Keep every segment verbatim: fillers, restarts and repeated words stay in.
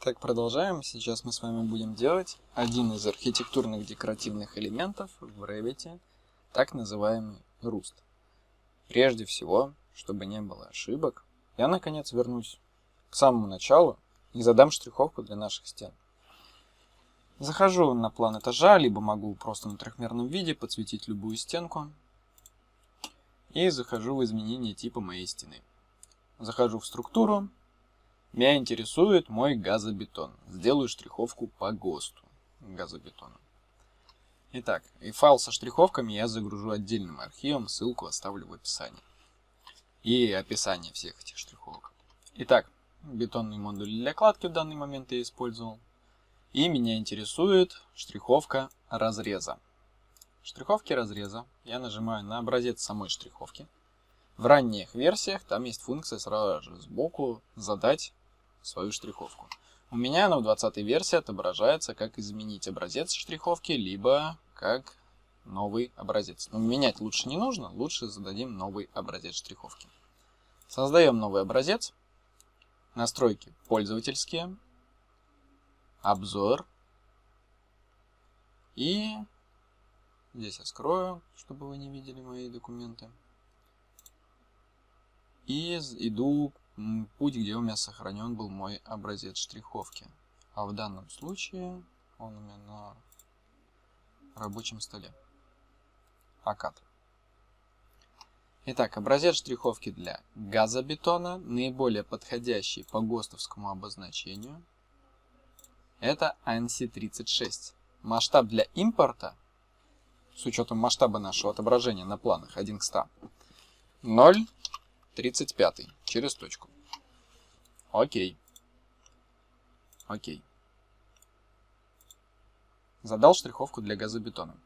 Так, продолжаем. Сейчас мы с вами будем делать один из архитектурных декоративных элементов в Revit, так называемый руст. Прежде всего, чтобы не было ошибок, я наконец вернусь к самому началу и задам штриховку для наших стен. Захожу на план этажа, либо могу просто на трехмерном виде подсветить любую стенку. И захожу в изменение типа моей стены. Захожу в структуру. Меня интересует мой газобетон. Сделаю штриховку по ГОСТу газобетона. Итак, и файл со штриховками я загружу отдельным архивом, ссылку оставлю в описании. И описание всех этих штриховок. Итак, бетонный модуль для кладки в данный момент я использовал. И меня интересует штриховка разреза. Штриховки разреза я нажимаю на образец самой штриховки. В ранних версиях там есть функция сразу же сбоку задать свою штриховку. У меня она в двадцатой версии отображается как изменить образец штриховки, либо как новый образец. Но менять лучше не нужно, лучше зададим новый образец штриховки. Создаем новый образец. Настройки пользовательские. Обзор. И здесь я скрою, чтобы вы не видели мои документы. И иду путь, где у меня сохранен был мой образец штриховки. А в данном случае он у меня на рабочем столе. Акад. Итак, образец штриховки для газобетона, наиболее подходящий по ГОСТовскому обозначению, это анси тридцать шесть. Масштаб для импорта, с учетом масштаба нашего отображения на планах один к ста, ноль целых тридцать пять сотых через точку. Окей. Окей. Задал штриховку для газобетона.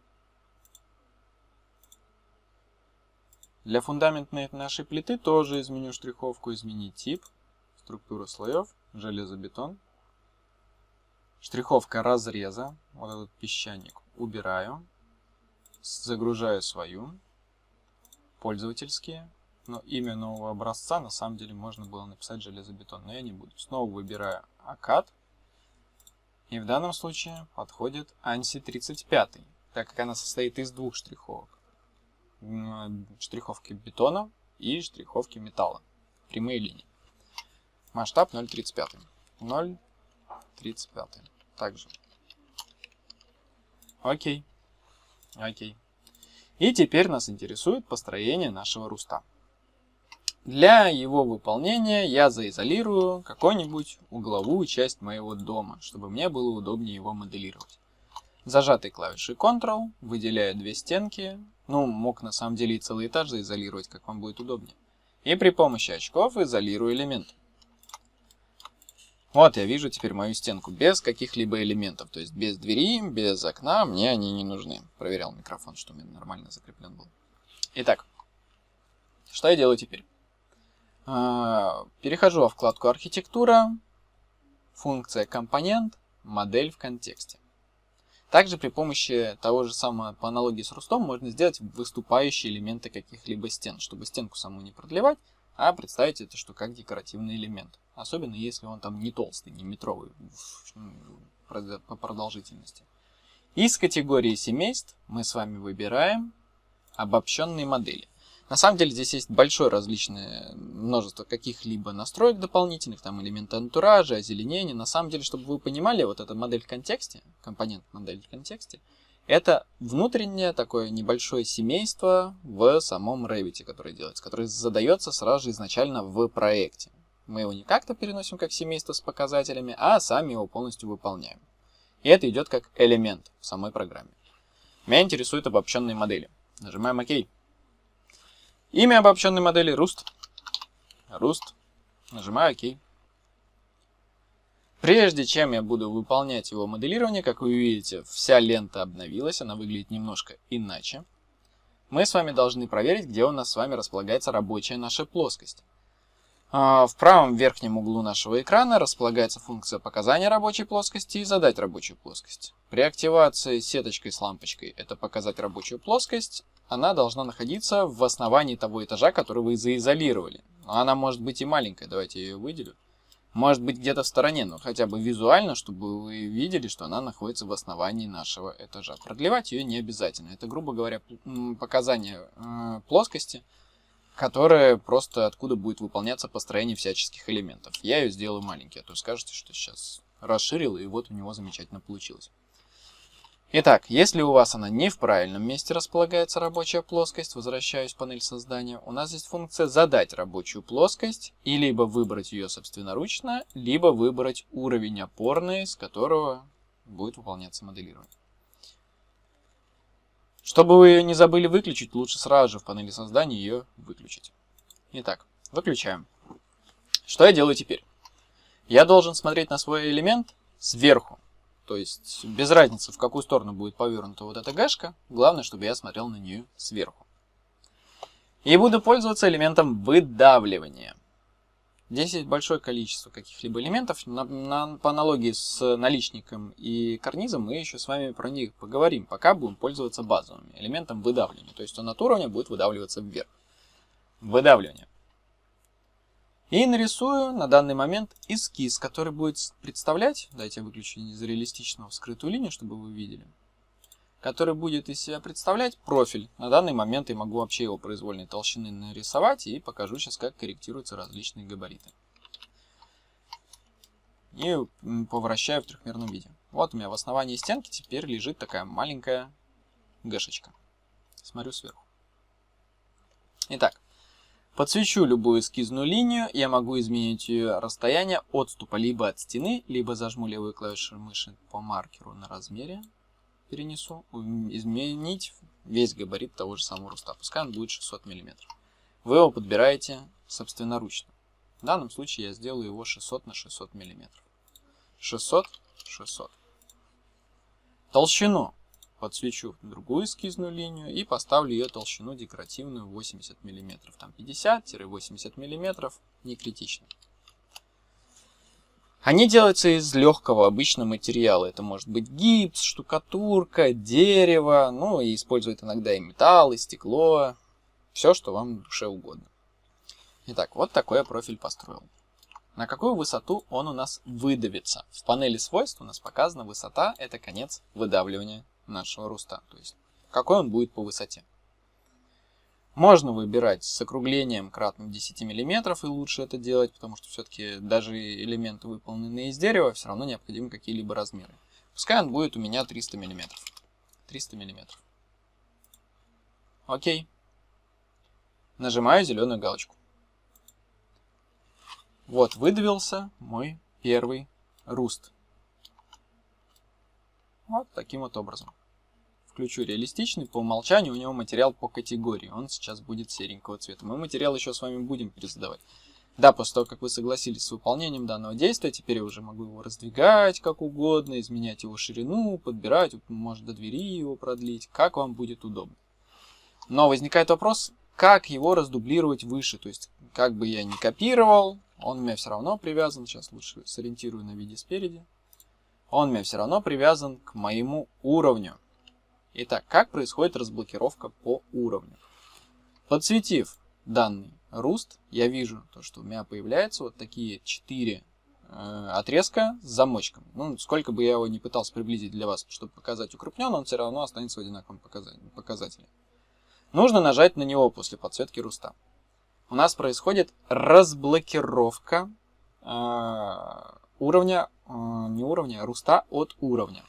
Для фундаментной нашей плиты тоже изменю штриховку, изменить тип, структуру слоев, железобетон. Штриховка разреза, вот этот песчаник, убираю. Загружаю свою, пользовательские. Но имя нового образца на самом деле можно было написать железобетон, но я не буду. Снова выбираю акад. И в данном случае подходит анси тридцать пять, так как она состоит из двух штриховок. Штриховки бетона и штриховки металла. Прямые линии. Масштаб ноль целых тридцать пять сотых. ноль целых тридцать пять сотых. Также. Окей. Окей. И теперь нас интересует построение нашего руста. Для его выполнения я заизолирую какую-нибудь угловую часть моего дома, чтобы мне было удобнее его моделировать. Зажатой клавишей контрол выделяю две стенки. Ну, мог на самом деле и целый этаж заизолировать, как вам будет удобнее. И при помощи очков изолирую элемент. Вот я вижу теперь мою стенку без каких-либо элементов. То есть без двери, без окна, мне они не нужны. Проверял микрофон, что у меня нормально закреплен был. Итак, что я делаю теперь? Перехожу во вкладку «Архитектура», функция «Компонент», «Модель в контексте». Также при помощи того же самого, по аналогии с рустом, можно сделать выступающие элементы каких-либо стен, чтобы стенку саму не продлевать, а представить это что как декоративный элемент. Особенно если он там не толстый, не метровый по продолжительности. Из категории семейств мы с вами выбираем обобщенные модели. На самом деле здесь есть большое различное множество каких-либо настроек дополнительных, там элементы антуража, озеленения. На самом деле, чтобы вы понимали, вот эта модель в контексте, компонент модель в контексте, это внутреннее такое небольшое семейство в самом Revit, которое делается, которое задается сразу же изначально в проекте. Мы его не как-то переносим как семейство с показателями, а сами его полностью выполняем. И это идет как элемент в самой программе. Меня интересуют обобщенные модели. Нажимаем ОК. Имя обобщенной модели руст. руст. Нажимаю ОК. Прежде чем я буду выполнять его моделирование, как вы видите, вся лента обновилась, она выглядит немножко иначе. Мы с вами должны проверить, где у нас с вами располагается рабочая наша плоскость. В правом верхнем углу нашего экрана располагается функция показания рабочей плоскости и задать рабочую плоскость. При активации сеточкой с лампочкой это показать рабочую плоскость. Она должна находиться в основании того этажа, который вы заизолировали. Она может быть и маленькая, давайте я ее выделю. Может быть, где-то в стороне, но хотя бы визуально, чтобы вы видели, что она находится в основании нашего этажа. Продлевать ее не обязательно. Это, грубо говоря, показания плоскости, которая просто откуда будет выполняться построение всяческих элементов. Я ее сделаю маленькой, а то скажете, что сейчас расширил, и вот у него замечательно получилось. Итак, если у вас она не в правильном месте располагается рабочая плоскость, возвращаюсь в панель создания, у нас есть функция «Задать рабочую плоскость» и либо выбрать ее собственноручно, либо выбрать уровень опорный, с которого будет выполняться моделирование. Чтобы вы ее не забыли выключить, лучше сразу же в панели создания ее выключить. Итак, выключаем. Что я делаю теперь? Я должен смотреть на свой элемент сверху. То есть без разницы, в какую сторону будет повернута вот эта гашка, главное, чтобы я смотрел на нее сверху. И буду пользоваться элементом выдавливания. Здесь есть большое количество каких-либо элементов. На, на, по аналогии с наличником и карнизом мы еще с вами про них поговорим, пока будем пользоваться базовыми элементом выдавливания. То есть он от уровня будет выдавливаться вверх. Выдавливание. И нарисую на данный момент эскиз, который будет представлять, дайте я выключу из реалистичного вскрытую линию, чтобы вы видели, который будет из себя представлять профиль. На данный момент я могу вообще его произвольной толщины нарисовать и покажу сейчас, как корректируются различные габариты. И повращаю в трехмерном виде. Вот у меня в основании стенки теперь лежит такая маленькая гэшечка. Смотрю сверху. Итак. Подсвечу любую эскизную линию, я могу изменить ее расстояние отступа либо от стены, либо зажму левую клавишу мыши по маркеру на размере, перенесу, изменить весь габарит того же самого руста, пускай он будет шестьсот миллиметров. Вы его подбираете собственноручно. В данном случае я сделаю его шестьсот на шестьсот миллиметров. шестьсот, шестьсот. Толщину подсвечу другую эскизную линию и поставлю ее толщину декоративную восемьдесят миллиметров. Там пятьдесят-восемьдесят миллиметров, не критично. Они делаются из легкого обычного материала. Это может быть гипс, штукатурка, дерево, ну и используют иногда и металл, и стекло. Все, что вам в душе угодно. Итак, вот такой я профиль построил. На какую высоту он у нас выдавится? В панели свойств у нас показана высота, это конец выдавливания нашего руста, то есть какой он будет по высоте. Можно выбирать с округлением кратным десяти миллиметров, и лучше это делать, потому что все-таки даже элементы, выполненные из дерева, все равно необходимы какие-либо размеры. Пускай он будет у меня триста миллиметров. триста миллиметров. Окей. Нажимаю зеленую галочку. Вот выдавился мой первый руст. Вот таким вот образом. Включу реалистичный, по умолчанию у него материал по категории, он сейчас будет серенького цвета. Мы материал еще с вами будем перезадавать. Да, после того, как вы согласились с выполнением данного действия, теперь я уже могу его раздвигать как угодно, изменять его ширину, подбирать, может до двери его продлить, как вам будет удобно. Но возникает вопрос, как его раздублировать выше, то есть как бы я ни копировал, он у меня все равно привязан, сейчас лучше сориентирую на виде спереди. Он у меня все равно привязан к моему уровню. Итак, как происходит разблокировка по уровню? Подсветив данный руст, я вижу, то, что у меня появляются вот такие четыре э, отрезка с замочком. Ну, сколько бы я его ни пытался приблизить для вас, чтобы показать укрупнен, он все равно останется в одинаковом показателе. Нужно нажать на него после подсветки руста. У нас происходит разблокировка э, уровня, не уровня, а руста от уровня.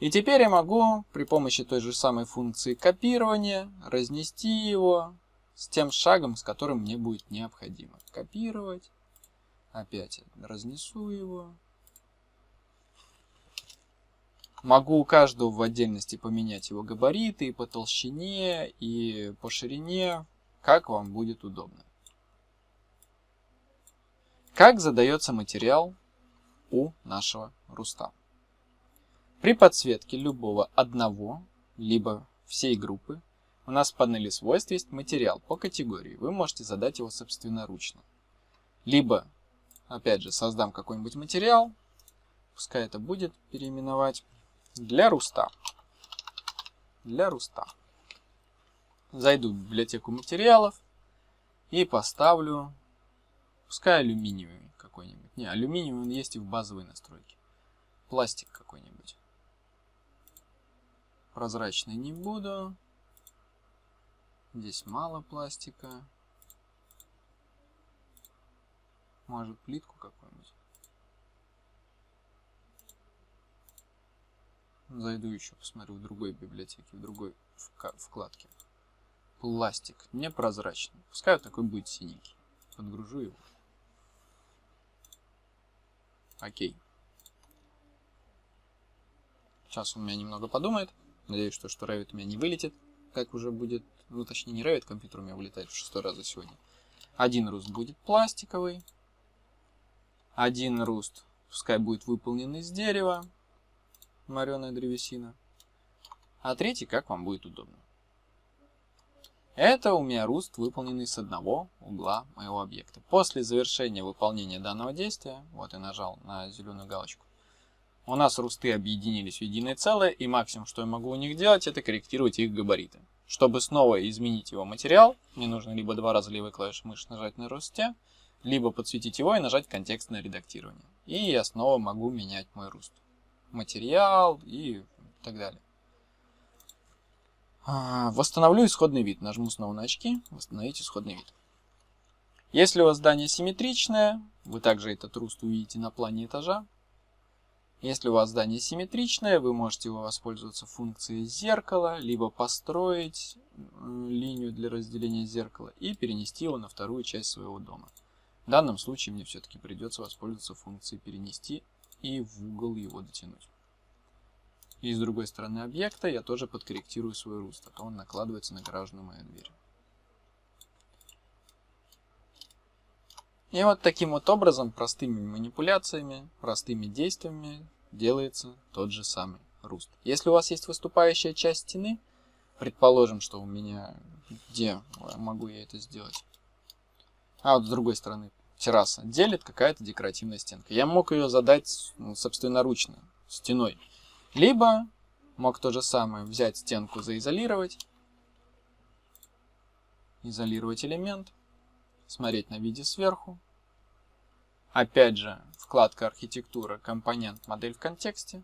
И теперь я могу при помощи той же самой функции копирования разнести его с тем шагом, с которым мне будет необходимо. Копировать. Опять разнесу его. Могу у каждого в отдельности поменять его габариты и по толщине, и по ширине, как вам будет удобно. Как задается материал у нашего руста? При подсветке любого одного, либо всей группы, у нас в панели свойств есть материал по категории. Вы можете задать его собственноручно. Либо, опять же, создам какой-нибудь материал, пускай это будет переименовать, для руста. Для руста. Зайду в библиотеку материалов и поставлю, пускай алюминиевый. какой-нибудь. Не, алюминий он есть и в базовой настройке. Пластик какой-нибудь. Прозрачный не буду. Здесь мало пластика. Может, плитку какую-нибудь. Зайду еще, посмотрю в другой библиотеке, в другой вкладке. Пластик. Непрозрачный. Пускай вот такой будет синенький. Подгружу его. Окей. Сейчас он меня немного подумает. Надеюсь, что, что Revit у меня не вылетит. Как уже будет... Ну, точнее, не Revit, компьютер у меня вылетает в шестой раз за сегодня. Один руст будет пластиковый. Один руст, пускай будет выполнен из дерева. Мореная древесина. А третий, как вам будет удобно. Это у меня руст, выполненный с одного угла моего объекта. После завершения выполнения данного действия, вот я нажал на зеленую галочку, у нас русты объединились в единое целое, и максимум, что я могу у них делать, это корректировать их габариты. Чтобы снова изменить его материал, мне нужно либо два раза левой клавишей мыши нажать на русте, либо подсветить его и нажать контекстное редактирование. И я снова могу менять мой руст. Материал и так далее. Восстановлю исходный вид. Нажму снова на очки. Восстановить исходный вид. Если у вас здание симметричное, вы также этот руст увидите на плане этажа. Если у вас здание симметричное, вы можете воспользоваться функцией зеркала, либо построить линию для разделения зеркала и перенести его на вторую часть своего дома. В данном случае мне все-таки придется воспользоваться функцией «перенести» и в угол его дотянуть. И с другой стороны объекта я тоже подкорректирую свой руст, а то он накладывается на гаражную мою дверь. И вот таким вот образом, простыми манипуляциями, простыми действиями делается тот же самый руст. Если у вас есть выступающая часть стены, предположим, что у меня... Где могу я это сделать? А вот с другой стороны терраса делит какая-то декоративная стенка. Я мог ее задать собственноручно, стеной. Либо мог то же самое взять стенку, заизолировать, изолировать элемент, смотреть на виде сверху. Опять же, вкладка «Архитектура», компонент «Модель в контексте»,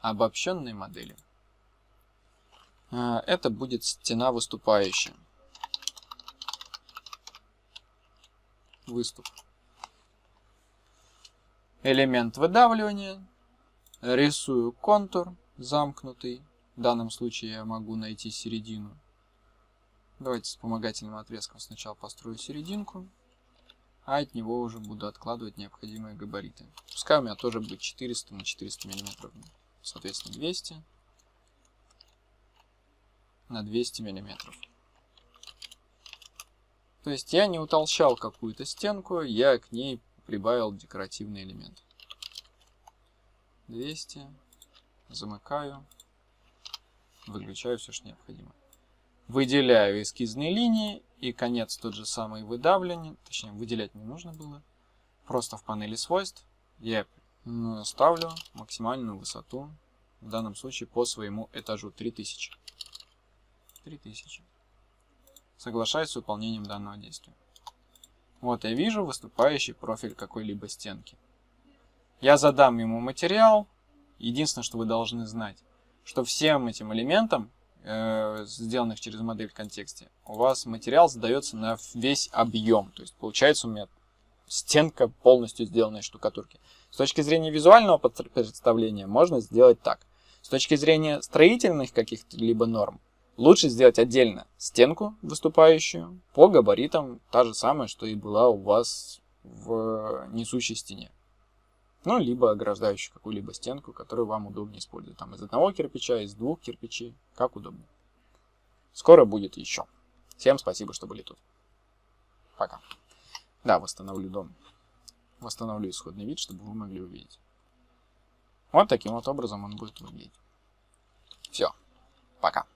обобщенные модели. Это будет стена выступающая. Выступ. Элемент выдавливания. Рисую контур замкнутый. В данном случае я могу найти середину. Давайте с вспомогательным отрезком сначала построю серединку, а от него уже буду откладывать необходимые габариты. Пускай у меня тоже будет четыреста на четыреста миллиметров. Соответственно, двести на двести миллиметров. То есть я не утолщал какую-то стенку, я к ней прибавил декоративный элемент. двести, замыкаю, выключаю все, что необходимо. Выделяю эскизные линии и конец тот же самый выдавливание, точнее выделять не нужно было. Просто в панели свойств я ставлю максимальную высоту, в данном случае по своему этажу три тысячи. три тысячи. Соглашаюсь с выполнением данного действия. Вот я вижу выступающий профиль какой-либо стенки. Я задам ему материал. Единственное, что вы должны знать, что всем этим элементам, э, сделанных через модель в контексте, у вас материал задается на весь объем. То есть получается у меня стенка полностью сделанная из штукатурки. С точки зрения визуального представления можно сделать так. С точки зрения строительных каких-либо норм, лучше сделать отдельно стенку выступающую по габаритам, та же самая, что и была у вас в несущей стене. Ну, либо ограждающую какую-либо стенку, которую вам удобнее использовать. Там из одного кирпича, из двух кирпичей, как удобно. Скоро будет еще. Всем спасибо, что были тут. Пока. Да, восстановлю дом. Восстановлю исходный вид, чтобы вы могли увидеть. Вот таким вот образом он будет выглядеть. Все. Пока.